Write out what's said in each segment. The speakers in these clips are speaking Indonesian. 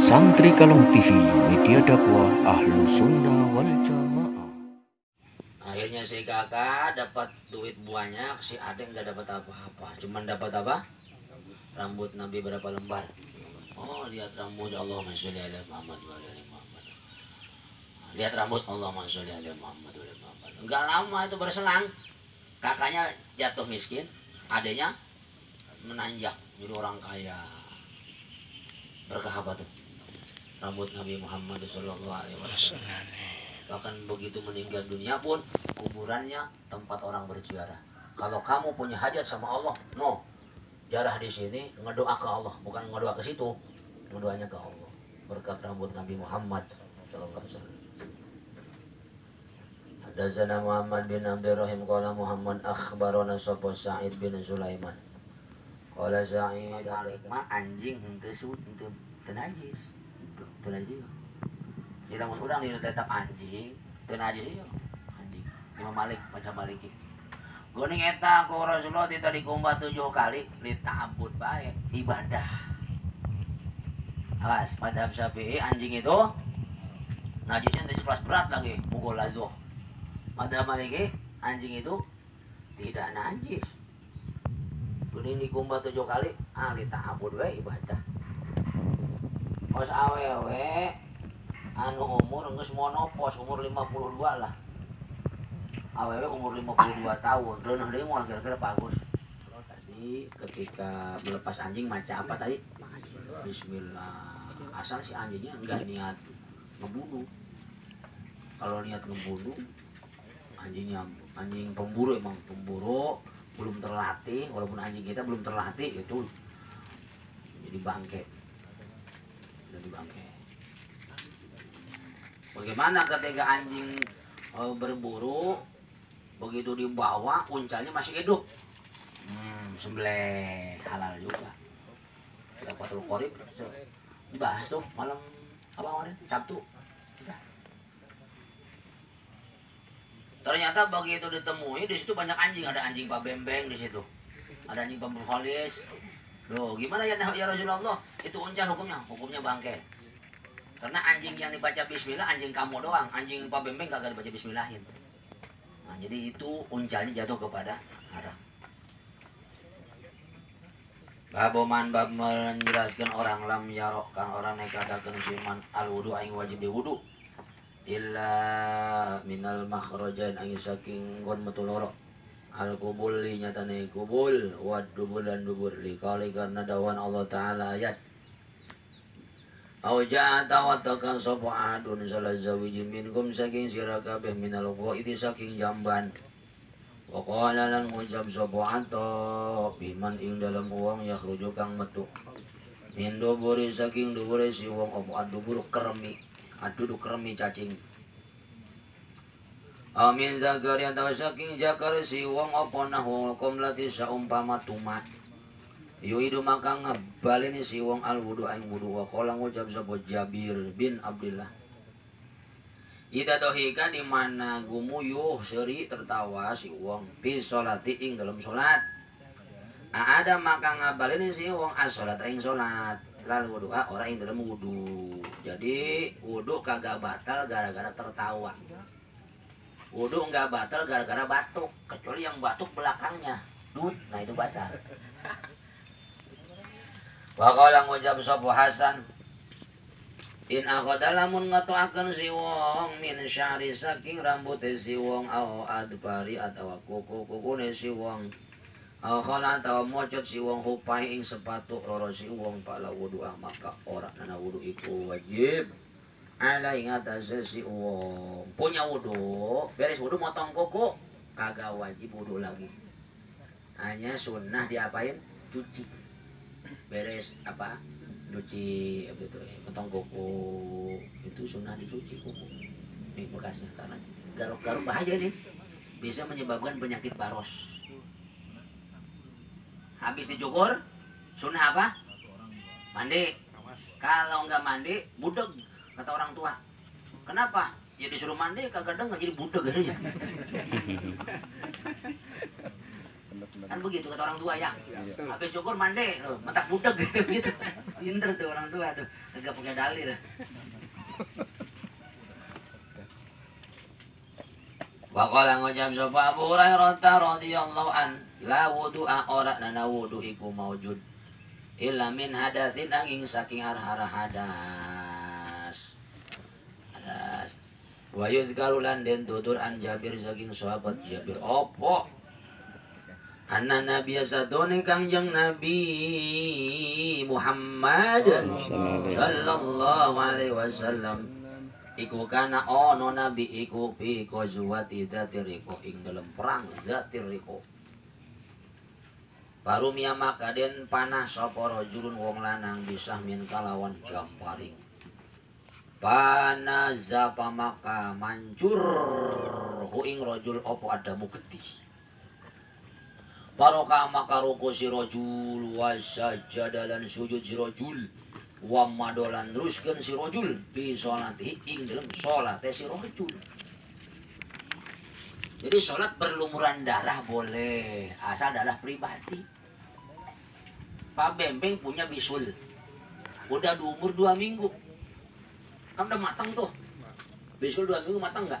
Santri Kalong TV, media dakwah Ahlussunnah Wal Jamaah. Akhirnya si kakak dapat duit banyak, si adek nggak dapat apa-apa. Cuman dapat apa? Rambut Nabi berapa lembar? Oh, lihat rambut Allah, masya Allah Muhammad, lihat rambut Allah, masya Allah Muhammad. Nggak lama itu berselang, kakaknya jatuh miskin, adeknya menanjak jadi orang kaya. Berkah apa tuh? Rambut Nabi Muhammad Shallallahu Alaihi Wasallam. Bahkan begitu meninggal dunia pun kuburannya tempat orang berziarah. Kalau kamu punya hajat sama Allah, no, jarah di sini, ngedoa ke Allah, bukan ngedoa ke situ, ngedoanya ke Allah. Berkat rambut Nabi Muhammad Shallallahu Alaihi Wasallam. Hadazana Muhammad bin Abdurrahim, qala Muhammad akhbarana Said bin Sulaiman. Qala Said mah anjing henteu suut henteu teu najis. Teu najis. Jadi lamun urang di tetap anjing, teu najis ieu. Anjing. Imam Malik baca Malik. Geuning eta ku Rasulullah tita dikumbah 7 kali, ditambut bae ibadah. Awas, madhab Syafi'i anjing itu najisnya teu kelas berat lagi, mugol azoh. Pada maliki anjing itu tidak najis. Kuning dikumbah 7 kali, ahli ta'abud we ibadah. Pos awewe anu umur geus monopos umur 52 lah. Awewe umur 52 tahun, reuneuh deui moal gara-gara bagus. Tadi ketika melepas anjing maca apa tadi? Bismillah. Asal si anjingnya enggak niat ngebunuh. Kalau niat ngebunuh anjingnya anjing pemburu, emang pemburu belum terlatih, walaupun anjing kita belum terlatih itu jadi bangke, jadi bangke. Bagaimana ketika anjing berburu begitu dibawa puncanya masih hidup, sembelih halal juga. Dapatul Qorib dibahas tuh malam apa kemarin Sabtu. Ternyata begitu ditemui di situ banyak anjing, ada anjing Pak Bembeng di situ, ada anjing Pak Burkholis. Loh, gimana ya Rasulullah? Itu uncal hukumnya, hukumnya bangke. Karena anjing yang dibaca bismillah anjing kamu doang, anjing Pak Bembeng kagak dibaca bismillahin. Nah, jadi itu uncalnya jatuh kepada haram. Baboman bab menjelaskan orang lam yarokkan orang nekadakan siman al-wudu aing wajib diwudu. Illa minal makhrajan angin saking gon metu loro al-qubul li nyatane kubul wa dubur dan dubur li kali karena dawan Allah Ta'ala ayat auja tawatakan sopa adun salah zawiji minkum saking sirakabeh minal uqa'idi saking jamban wa qalalan mujab sopa ato biman ing dalam uang yakhruju kang metu min duburi saking duburi si uang opu'ad dubur kermi aduduk remi cacing. Amin zakar yang tahu saking zakar si wong apa nahu komlati saumpama tumat. Yuidu maka ngebalini si wong al wudu aing wudu wa kolang ucap sapa Jabir bin Abdullah. Ida dohika di mana gumuyuh seri tertawa si wong bis salati ing dalam salat. Ada maka ngebalini si wong as salat aing salat. Lalu doa orang yang dalam wudhu, jadi wudhu kagak batal gara-gara tertawa. Wudhu nggak batal gara-gara batuk, kecuali yang batuk belakangnya, dud, nah itu batal. Wakalang wajab sopo Hasan. In akodalamun ngatuakan si wong min syari saking rambut si wong au adbari atau kuku-kuku si wong. Alkholat atau mocot si wong hupai ing sepatu loro si wong pala wudu maka orang nana wudu iku wajib ala ing atas si wong punya wudu beres wudu motong kuku kagak wajib wudu lagi, hanya sunnah diapain cuci beres apa cuci begitu motong kuku itu sunnah dicuci kuku nih bekasnya karena garuk-garuk bahaya nih bisa menyebabkan penyakit baros. Habis dicukur, sunnah apa? Mandi. Kalau nggak mandi, budeg kata orang tua. Kenapa? Ya disuruh mandi, kagak denger jadi budeg aja. Kan begitu kata orang tua ya. Habis syukur mandi loh, mentak budeg gitu. Pinter tuh orang tua tuh, enggak punya dalil. Wa qala ngajam sapa Abu Hurairah radhiyallahu an, la wudu'a ora nana wudu iku maujud. Illa min hadatsin angin saking har-hara hadas. Hadas. Wa yuzkaru lan den tutur an Jabir saking sahabat Jabir opo. Anna Nabiya sadone Kangjeng Nabi Muhammad sallallahu alaihi wasallam. Iku kana ono nabi iku fi qazwati dzatiriko ing dalam perang dzatiriko. Baru miya makaden panah sapa rajulun wong lanang bisah min kalawan jamparing. Panah zapa maka mancur hu ing rajul opo adamu getih. Paroka maka ruku sirojul wasajadalan sujud sirojul. Wa madolan teruskan si rojul bi sholati ing dalam sholatnya si rojul. Jadi sholat berlumuran darah boleh, asal darah pribadi. Pak Bembeng punya bisul, udah di umur 2 minggu, kan udah matang tuh. Bisul 2 minggu matang nggak?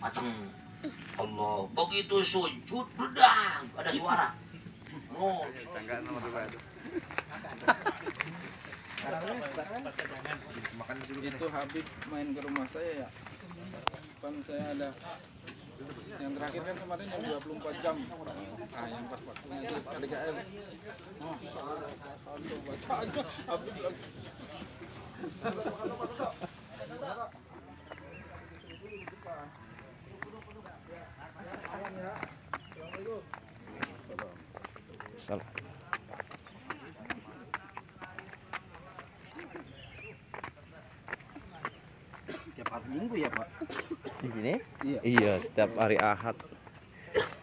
Matang. Allah, begitu sujud bedang ada suara. Oh, itu Habib main ke rumah saya ya. Kan saya ada yang terakhir kan kemarin yang 24 jam. Ah, yang pas waktunya itu KDKL. Oh, satu bacaan Habib langsung. Salah. Minggu ya Pak di sini? Iya. Iya, setiap hari Ahad.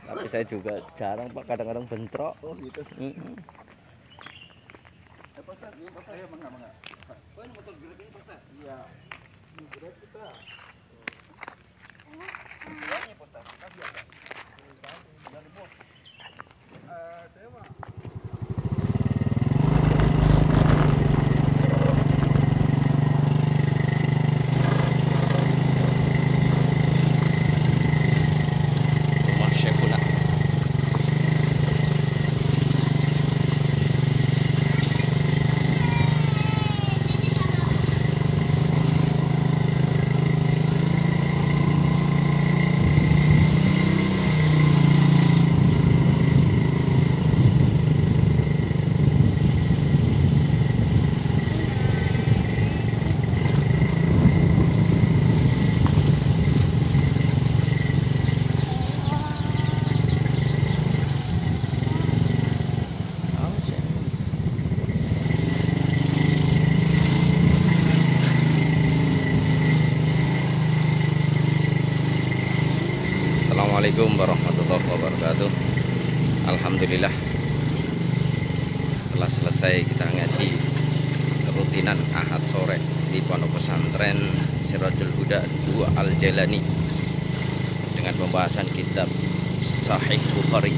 Tapi saya juga jarang Pak, kadang-kadang bentrok. Oh gitu. Pak Ustaz, ini Pak Ustaz ya, mangga. Pak, ini motor grab ini Pak Ustaz? Iya. Ini grab kita. Ini Pak Ustaz, kita biasa. Jangan dipot. Saya Pak. Assalamualaikum warahmatullahi wabarakatuh. Alhamdulillah telah selesai kita ngaji rutinan Ahad sore di Pondok Pesantren Sirojul Huda 2 Al-Jailani dengan pembahasan kitab Sahih Bukhari.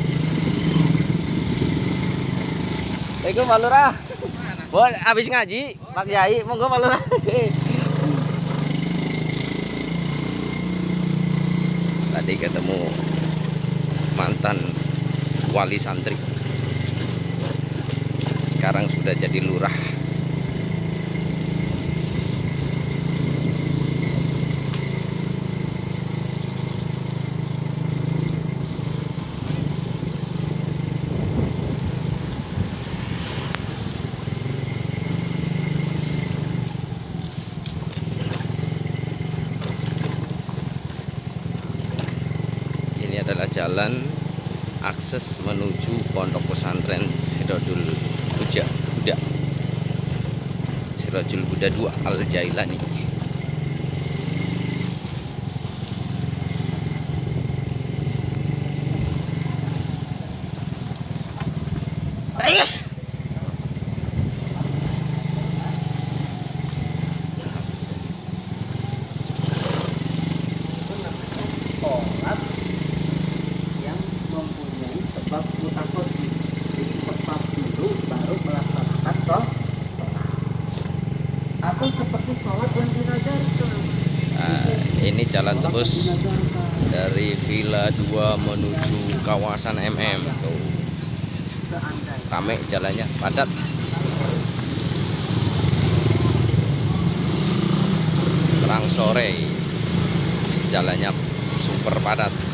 Assalamualaikum Pak Lurah. Buat habis ngaji Pak Yai, monggo Pak Lurah. Tadi ketemu mantan wali santri, sekarang sudah jadi lurah. Jalan akses menuju Pondok Pesantren Sirojul Huda, Sirojul Huda 2 Al-Jailani. Bab jalan terus dari Villa 2 menuju kawasan MM. Tuh, rame jalannya, padat. Terang sore, jalannya super padat.